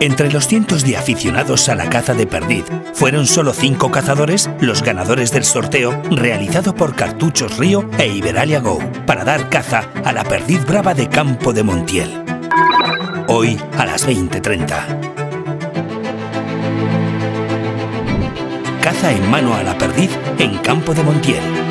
Entre los cientos de aficionados a la caza de perdiz, fueron solo 5 cazadores los ganadores del sorteo realizado por Cartuchos Río e Iberalia Go para dar caza a la perdiz brava de Campo de Montiel. Hoy a las 20:30. Caza en mano a la perdiz en Campo de Montiel.